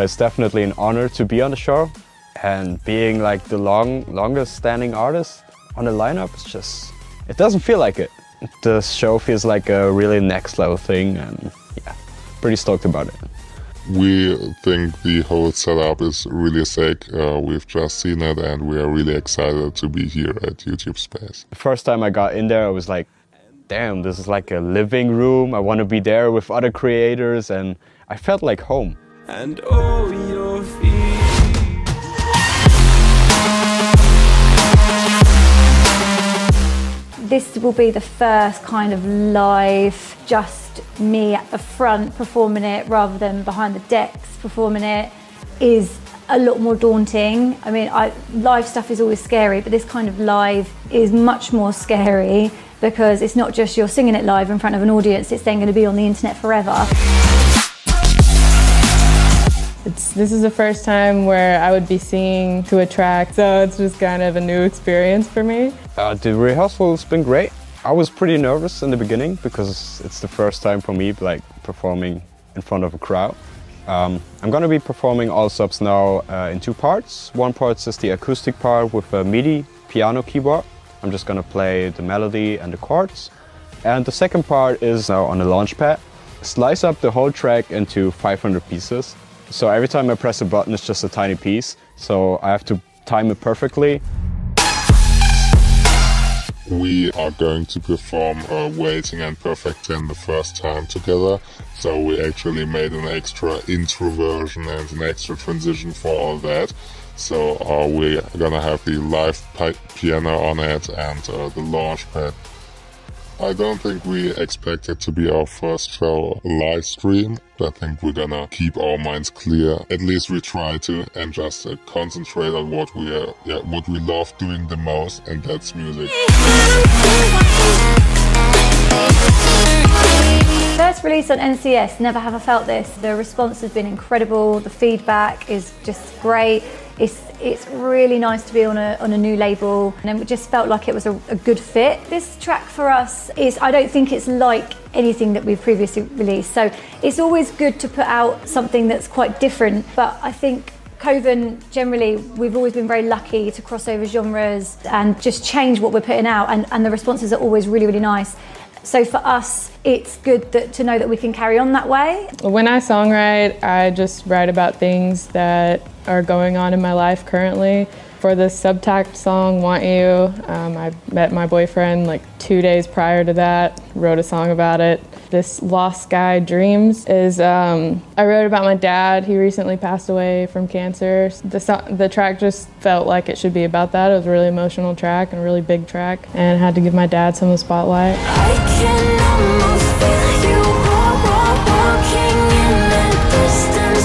it's definitely an honor to be on the show, and being like the longest standing artist on the lineup, it's just, it doesn't feel like it. The show feels like a really next level thing, and yeah, pretty stoked about it. We think the whole setup is really sick. We've just seen it and we are really excited to be here at YouTube Space. The first time I got in there, I was like, damn, this is like a living room. I want to be there with other creators, and I felt like home. And oh, your feet. This will be the first kind of live, just me at the front performing it rather than behind the decks performing it, is a lot more daunting. I mean, live stuff is always scary, but this kind of live is much more scary because it's not just you're singing it live in front of an audience, it's then going to be on the internet forever. This is the first time where I would be singing to a track, so it's just kind of a new experience for me. The rehearsal's been great. I was pretty nervous in the beginning because it's the first time for me like performing in front of a crowd. I'm going to be performing all subs now in two parts. One part is the acoustic part with a MIDI piano keyboard. I'm just going to play the melody and the chords. And the second part is now on the launch pad. Slice up the whole track into 500 pieces. So every time I press a button, it's just a tiny piece. So I have to time it perfectly. We are going to perform Waiting and Perfect 10 the first time together. So we actually made an extra intro version and an extra transition for all that. So we're gonna have the live piano on it and the launch pad. I don't think we expect it to be our first show live stream. I think we're gonna keep our minds clear. At least we try to, and just concentrate on what we love doing the most, and that's music. First release on NCS, Never Have I Felt This. The response has been incredible. The feedback is just great. It's really nice to be on a new label, and it just felt like it was a good fit. This track for us is, I don't think it's like anything that we've previously released, so it's always good to put out something that's quite different, but I think Koven, generally, we've always been very lucky to cross over genres and just change what we're putting out, and the responses are always really, really nice. So for us, it's good to know that we can carry on that way. When I songwrite, I just write about things that are going on in my life currently. For the subtact song, Want You, I met my boyfriend like 2 days prior to that, wrote a song about it. This Lost Sky Dreams is, I wrote about my dad. He recently passed away from cancer. The track just felt like it should be about that. It was a really emotional track and a really big track, and I had to give my dad some of the spotlight. I can almost feel you walking in the distance.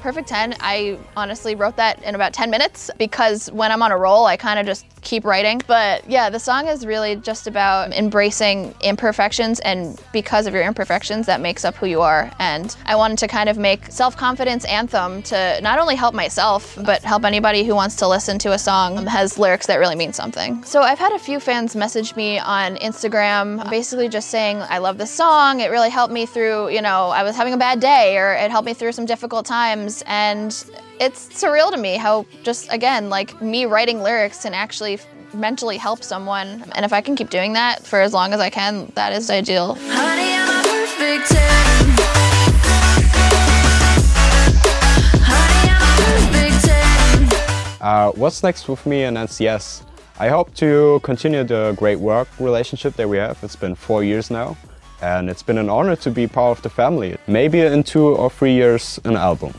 Perfect 10, I honestly wrote that in about 10 minutes because when I'm on a roll, I kind of just keep writing. But yeah, the song is really just about embracing imperfections, and because of your imperfections, that makes up who you are. And I wanted to kind of make self-confidence anthem to not only help myself, but help anybody who wants to listen to a song that has lyrics that really mean something. So I've had a few fans message me on Instagram, basically just saying, I love this song. It really helped me through, you know, I was having a bad day, or it helped me through some difficult times. And it's surreal to me how just, again, like me writing lyrics and actually mentally help someone. And if I can keep doing that for as long as I can, that is ideal. Honey, I'm a perfect 10. Honey, I'm a perfect 10. What's next with me and NCS? I hope to continue the great work relationship that we have. It's been 4 years now, and it's been an honor to be part of the family. Maybe in 2 or 3 years, an album.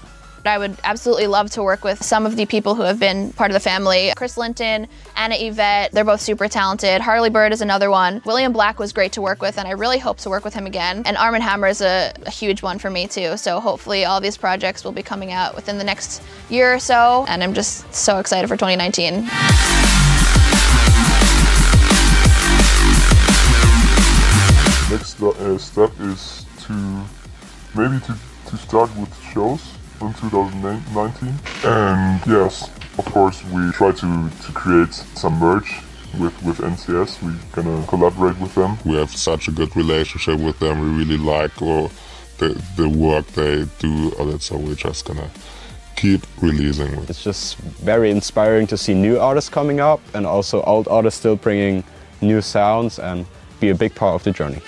I would absolutely love to work with some of the people who have been part of the family. Chris Linton, Anna Yvette, they're both super talented. Harley Bird is another one. William Black was great to work with, and I really hope to work with him again. And Arm and Hammer is a huge one for me too. So hopefully all these projects will be coming out within the next year or so. And I'm just so excited for 2019. Next step is to start with shows in 2019, and yes, of course we try to create some merch with NCS. We're gonna collaborate with them. We have such a good relationship with them. We really like the work they do on it, so we're just gonna keep releasing it. It's just very inspiring to see new artists coming up and also old artists still bringing new sounds and be a big part of the journey.